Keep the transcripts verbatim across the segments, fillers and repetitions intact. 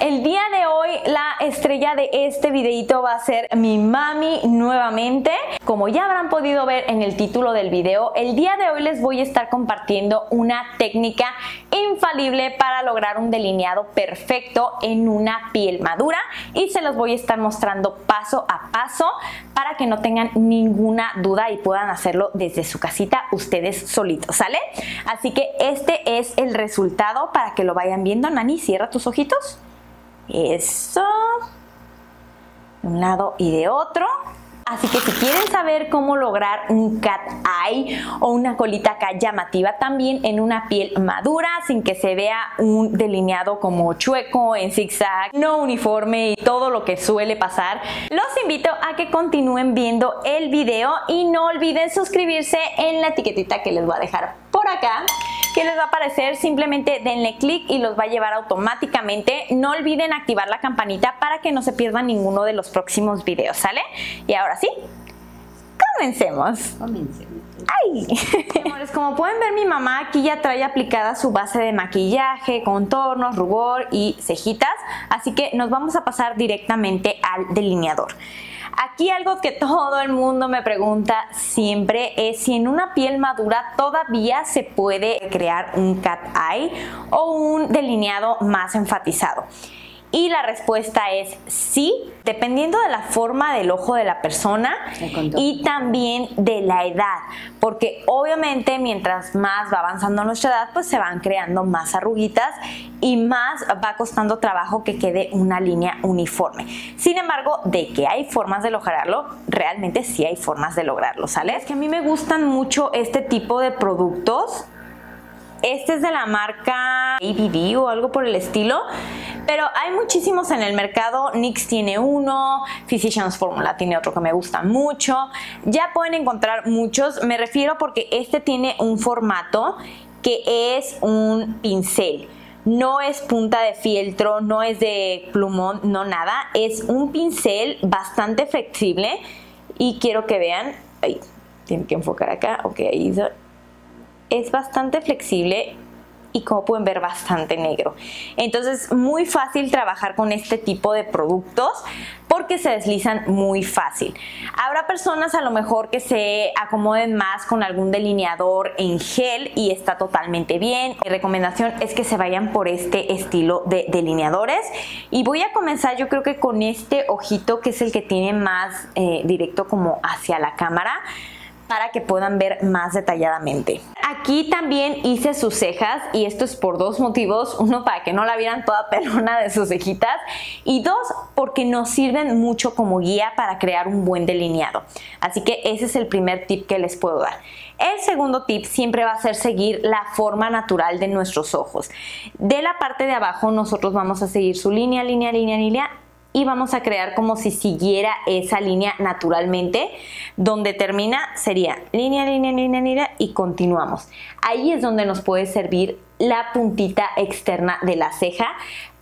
el día de hoy la estrella de este videito va a ser mi mami nuevamente. Como ya habrán podido ver en el título del video, el día de hoy les voy a estar compartiendo una técnica infalible para lograr un delineado perfecto en una piel madura y se los voy a estar mostrando paso a paso para que no tengan ninguna duda y puedan hacerlo desde su casita ustedes solitos, ¿sale? Así que este es el resultado para que lo vayan viendo. Nani, cierra tus ojitos. Eso, de un lado y de otro. Así que si quieren saber cómo lograr un cat eye o una colita acá llamativa también en una piel madura sin que se vea un delineado como chueco, en zigzag, no uniforme y todo lo que suele pasar, los invito a que continúen viendo el video y no olviden suscribirse en la etiquetita que les voy a dejar por acá, que les va a aparecer. Simplemente denle clic y los va a llevar automáticamente. No olviden activar la campanita para que no se pierdan ninguno de los próximos videos, ¿sale? Y ahora sí, comencemos. Comencemos. ¡Ay! Amores, como pueden ver, mi mamá aquí ya trae aplicada su base de maquillaje, contornos, rubor y cejitas. Así que nos vamos a pasar directamente al delineador. Aquí algo que todo el mundo me pregunta siempre es si en una piel madura todavía se puede crear un cat eye o un delineado más enfatizado. Y la respuesta es sí, dependiendo de la forma del ojo de la persona y también de la edad. Porque obviamente mientras más va avanzando nuestra edad, pues se van creando más arruguitas y más va costando trabajo que quede una línea uniforme. Sin embargo, de que hay formas de lograrlo, realmente sí hay formas de lograrlo, ¿sale? Es que a mí me gustan mucho este tipo de productos. Este es de la marca A B B o algo por el estilo, pero hay muchísimos en el mercado. N Y X tiene uno, Physicians Formula tiene otro que me gusta mucho. Ya pueden encontrar muchos, me refiero porque este tiene un formato que es un pincel. No es punta de fieltro, no es de plumón, no nada. Es un pincel bastante flexible y quiero que vean. Ay, tienen que enfocar acá. Ok, ahí está. Es bastante flexible y como pueden ver bastante negro. Entonces muy fácil trabajar con este tipo de productos porque se deslizan muy fácil. Habrá personas a lo mejor que se acomoden más con algún delineador en gel y está totalmente bien. Mi recomendación es que se vayan por este estilo de delineadores. Y voy a comenzar yo creo que con este ojito que es el que tiene más eh, directo como hacia la cámara, para que puedan ver más detalladamente. Aquí también hice sus cejas y esto es por dos motivos. Uno, para que no la vieran toda pelona de sus cejitas, y dos, porque nos sirven mucho como guía para crear un buen delineado. Así que ese es el primer tip que les puedo dar. El segundo tip siempre va a ser seguir la forma natural de nuestros ojos. De la parte de abajo nosotros vamos a seguir su línea, línea, línea, línea, y vamos a crear como si siguiera esa línea naturalmente. Donde termina sería línea, línea, línea, línea y continuamos. Ahí es donde nos puede servir la puntita externa de la ceja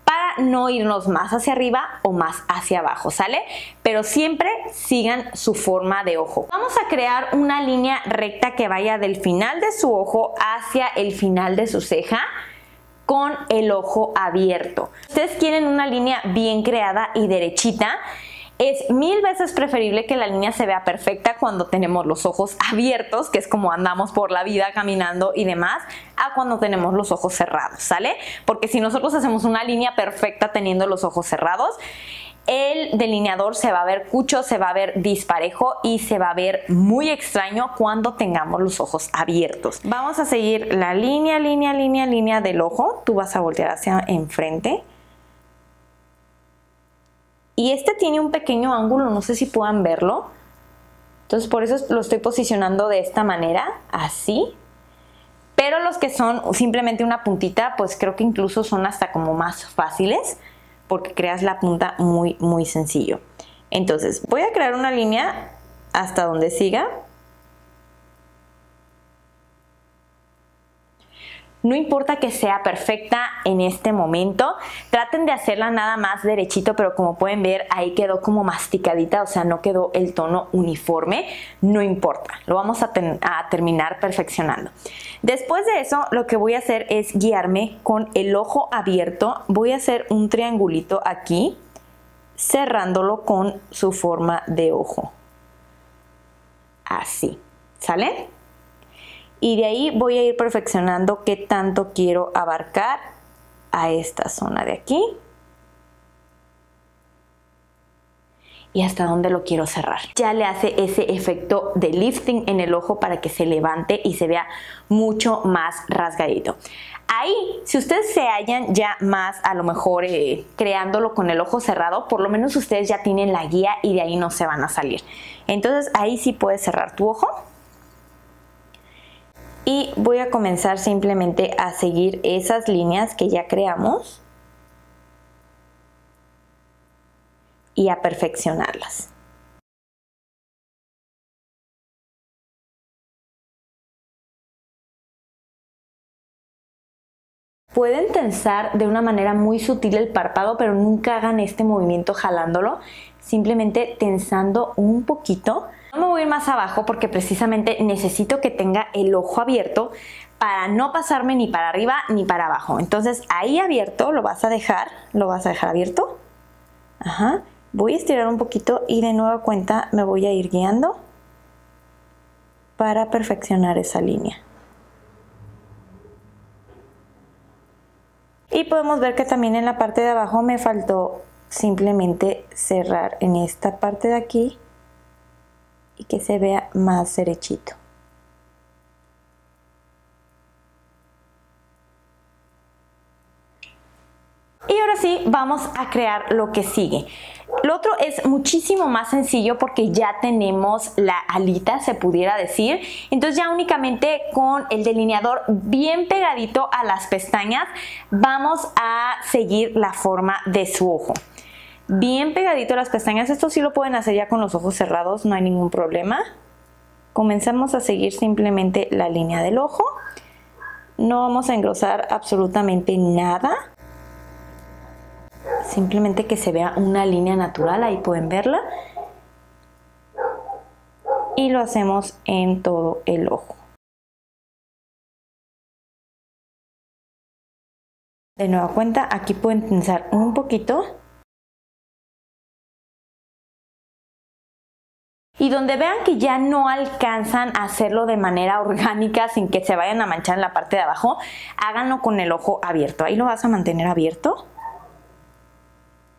para no irnos más hacia arriba o más hacia abajo, ¿sale? Pero siempre sigan su forma de ojo. Vamos a crear una línea recta que vaya del final de su ojo hacia el final de su ceja, con el ojo abierto. Ustedes quieren una línea bien creada y derechita. Es mil veces preferible que la línea se vea perfecta cuando tenemos los ojos abiertos, que es como andamos por la vida caminando y demás, a cuando tenemos los ojos cerrados, ¿sale? Porque si nosotros hacemos una línea perfecta teniendo los ojos cerrados, el delineador se va a ver cucho, se va a ver disparejo y se va a ver muy extraño cuando tengamos los ojos abiertos. Vamos a seguir la línea, línea, línea, línea del ojo. Tú vas a voltear hacia enfrente. Y este tiene un pequeño ángulo, no sé si puedan verlo. Entonces por eso lo estoy posicionando de esta manera, así. Pero los que son simplemente una puntita, pues creo que incluso son hasta como más fáciles, porque creas la punta muy muy sencillo. Entonces voy a crear una línea hasta donde siga. No importa que sea perfecta en este momento, traten de hacerla nada más derechito, pero como pueden ver ahí quedó como masticadita, o sea, no quedó el tono uniforme. No importa, lo vamos a, a terminar perfeccionando. Después de eso, lo que voy a hacer es guiarme con el ojo abierto. Voy a hacer un triangulito aquí, cerrándolo con su forma de ojo. Así, ¿sale? Y de ahí voy a ir perfeccionando qué tanto quiero abarcar a esta zona de aquí. Y hasta dónde lo quiero cerrar. Ya le hace ese efecto de lifting en el ojo para que se levante y se vea mucho más rasgadito. Ahí, si ustedes se hallan ya más, a lo mejor eh, creándolo con el ojo cerrado, por lo menos ustedes ya tienen la guía y de ahí no se van a salir. Entonces ahí sí puedes cerrar tu ojo. Y voy a comenzar simplemente a seguir esas líneas que ya creamos y a perfeccionarlas. Pueden tensar de una manera muy sutil el párpado, pero nunca hagan este movimiento jalándolo, simplemente tensando un poquito. No me voy a ir más abajo porque precisamente necesito que tenga el ojo abierto para no pasarme ni para arriba ni para abajo. Entonces ahí abierto lo vas a dejar, lo vas a dejar abierto. Ajá. Voy a estirar un poquito y de nueva cuenta me voy a ir guiando para perfeccionar esa línea. Y podemos ver que también en la parte de abajo me faltó simplemente cerrar en esta parte de aquí y que se vea más derechito. Y ahora sí, vamos a crear lo que sigue. Lo otro es muchísimo más sencillo porque ya tenemos la alita, se pudiera decir. Entonces ya únicamente con el delineador bien pegadito a las pestañas, vamos a seguir la forma de su ojo. Bien pegadito a las pestañas, esto sí lo pueden hacer ya con los ojos cerrados, no hay ningún problema. Comenzamos a seguir simplemente la línea del ojo. No vamos a engrosar absolutamente nada. Simplemente que se vea una línea natural, ahí pueden verla. Y lo hacemos en todo el ojo. De nueva cuenta, aquí pueden tensar un poquito. Y donde vean que ya no alcanzan a hacerlo de manera orgánica sin que se vayan a manchar en la parte de abajo, háganlo con el ojo abierto. Ahí lo vas a mantener abierto.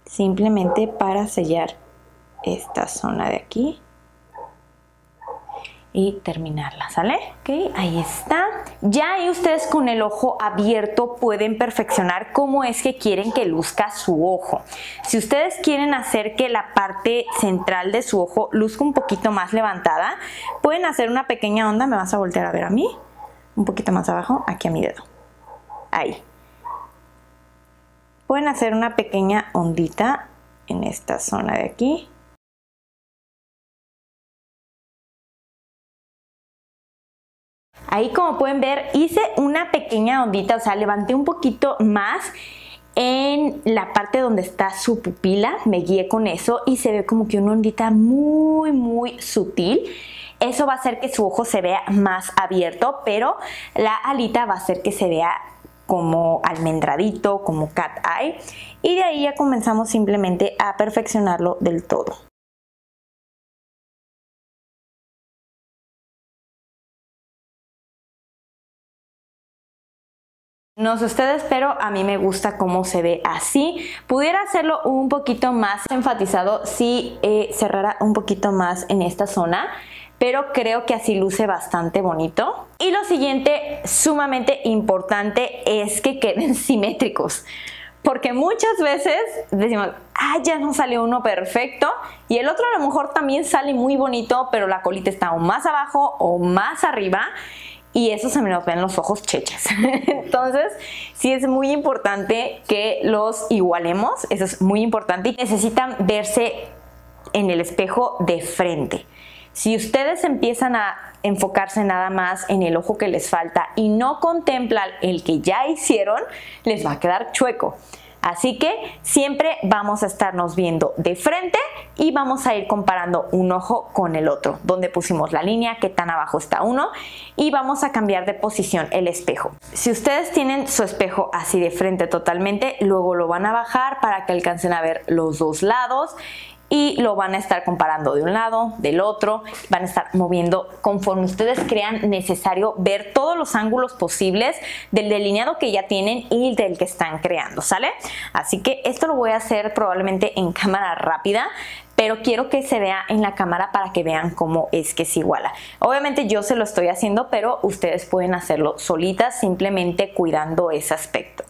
Simplemente para sellar esta zona de aquí y terminarla, ¿sale? Ok, ahí está. Ya ahí ustedes con el ojo abierto pueden perfeccionar cómo es que quieren que luzca su ojo. Si ustedes quieren hacer que la parte central de su ojo luzca un poquito más levantada, pueden hacer una pequeña onda, me vas a voltear a ver a mí, un poquito más abajo, aquí a mi dedo, ahí. Pueden hacer una pequeña ondita en esta zona de aquí. Ahí, como pueden ver, hice una pequeña ondita, o sea, levanté un poquito más en la parte donde está su pupila. Me guié con eso y se ve como que una ondita muy, muy sutil. Eso va a hacer que su ojo se vea más abierto, pero la alita va a hacer que se vea como almendradito, como cat eye, y de ahí ya comenzamos simplemente a perfeccionarlo del todo. No sé ustedes, pero a mí me gusta cómo se ve así. Pudiera hacerlo un poquito más enfatizado si eh, cerrara un poquito más en esta zona, pero creo que así luce bastante bonito. Y lo siguiente sumamente importante es que queden simétricos, porque muchas veces decimos, ah, ya no salió uno perfecto y el otro a lo mejor también sale muy bonito, pero la colita está o más abajo o más arriba y eso se me nos ven los ojos chechas. Entonces sí es muy importante que los igualemos, eso es muy importante, y necesitan verse en el espejo de frente. Si ustedes empiezan a enfocarse nada más en el ojo que les falta y no contemplan el que ya hicieron, les va a quedar chueco. Así que siempre vamos a estarnos viendo de frente y vamos a ir comparando un ojo con el otro, dónde pusimos la línea, qué tan abajo está uno, y vamos a cambiar de posición el espejo. Si ustedes tienen su espejo así de frente totalmente, luego lo van a bajar para que alcancen a ver los dos lados y lo van a estar comparando de un lado, del otro, van a estar moviendo conforme ustedes crean necesario ver todos los ángulos posibles del delineado que ya tienen y del que están creando, ¿sale? Así que esto lo voy a hacer probablemente en cámara rápida, pero quiero que se vea en la cámara para que vean cómo es que se iguala. Obviamente yo se lo estoy haciendo, pero ustedes pueden hacerlo solitas, simplemente cuidando ese aspecto.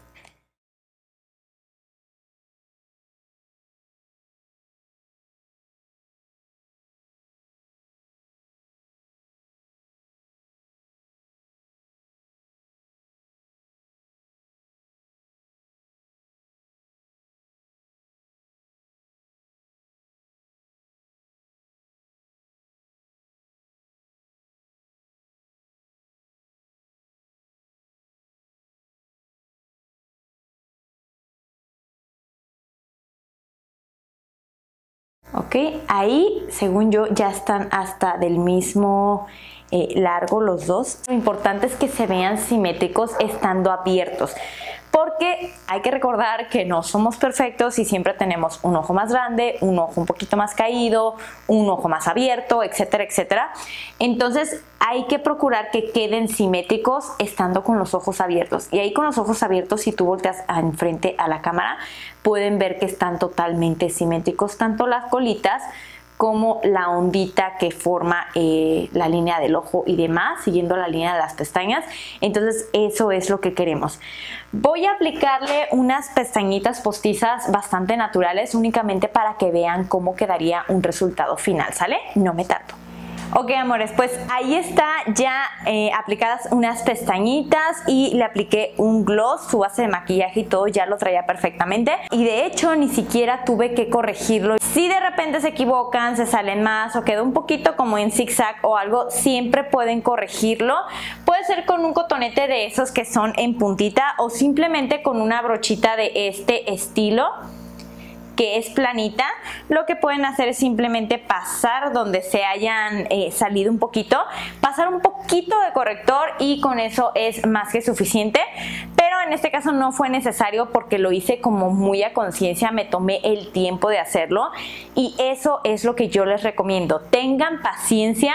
Ok, ahí según yo ya están hasta del mismo eh, largo los dos. Lo importante es que se vean simétricos estando abiertos, porque hay que recordar que no somos perfectos y siempre tenemos un ojo más grande, un ojo un poquito más caído, un ojo más abierto, etcétera, etcétera. Entonces hay que procurar que queden simétricos estando con los ojos abiertos. Y ahí con los ojos abiertos, si tú volteas enfrente a la cámara, pueden ver que están totalmente simétricos, tanto las colitas como la ondita que forma eh, la línea del ojo y demás, siguiendo la línea de las pestañas. Entonces eso es lo que queremos. Voy a aplicarle unas pestañitas postizas bastante naturales, únicamente para que vean cómo quedaría un resultado final, ¿sale? No me tardo. Ok, amores, pues ahí está ya eh, aplicadas unas pestañitas y le apliqué un gloss, su base de maquillaje y todo ya lo traía perfectamente. Y de hecho ni siquiera tuve que corregirlo. Si de repente se equivocan, se salen más o quedó un poquito como en zigzag o algo, siempre pueden corregirlo. Puede ser con un cotonete de esos que son en puntita o simplemente con una brochita de este estilo, que es planita. Lo que pueden hacer es simplemente pasar donde se hayan eh, salido un poquito, pasar un poquito de corrector y con eso es más que suficiente. Pero en este caso no fue necesario porque lo hice como muy a conciencia, me tomé el tiempo de hacerlo y eso es lo que yo les recomiendo. Tengan paciencia,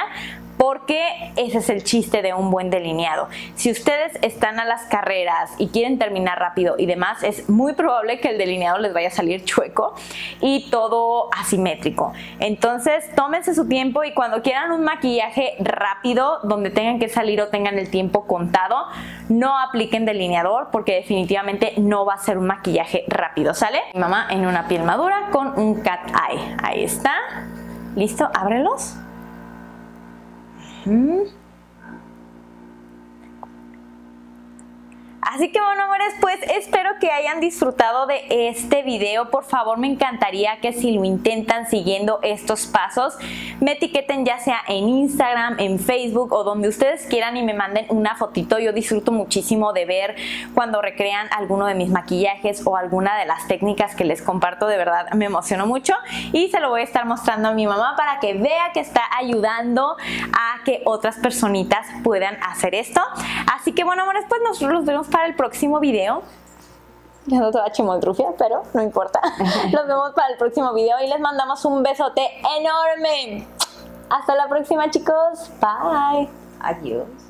porque ese es el chiste de un buen delineado. Si ustedes están a las carreras y quieren terminar rápido y demás, es muy probable que el delineado les vaya a salir chueco y todo asimétrico. Entonces tómense su tiempo y cuando quieran un maquillaje rápido, donde tengan que salir o tengan el tiempo contado, no apliquen delineador porque definitivamente no va a ser un maquillaje rápido, ¿sale? Mi mamá en una piel madura con un cat eye. Ahí está. ¿Listo? Ábrelos. Así que bueno, amores, pues espero que hayan disfrutado de este video. Por favor, me encantaría que si lo intentan siguiendo estos pasos, me etiqueten ya sea en Instagram, en Facebook o donde ustedes quieran y me manden una fotito. Yo disfruto muchísimo de ver cuando recrean alguno de mis maquillajes o alguna de las técnicas que les comparto. De verdad, me emociono mucho y se lo voy a estar mostrando a mi mamá para que vea que está ayudando a que otras personitas puedan hacer esto. Así que bueno, amores, pues nosotros los vemos para para el próximo video. Ya no toda chimoldrufia, pero no importa. Nos vemos para el próximo video y les mandamos un besote enorme. Hasta la próxima, chicos. Bye. Adiós.